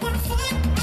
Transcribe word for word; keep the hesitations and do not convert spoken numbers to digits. What a fight.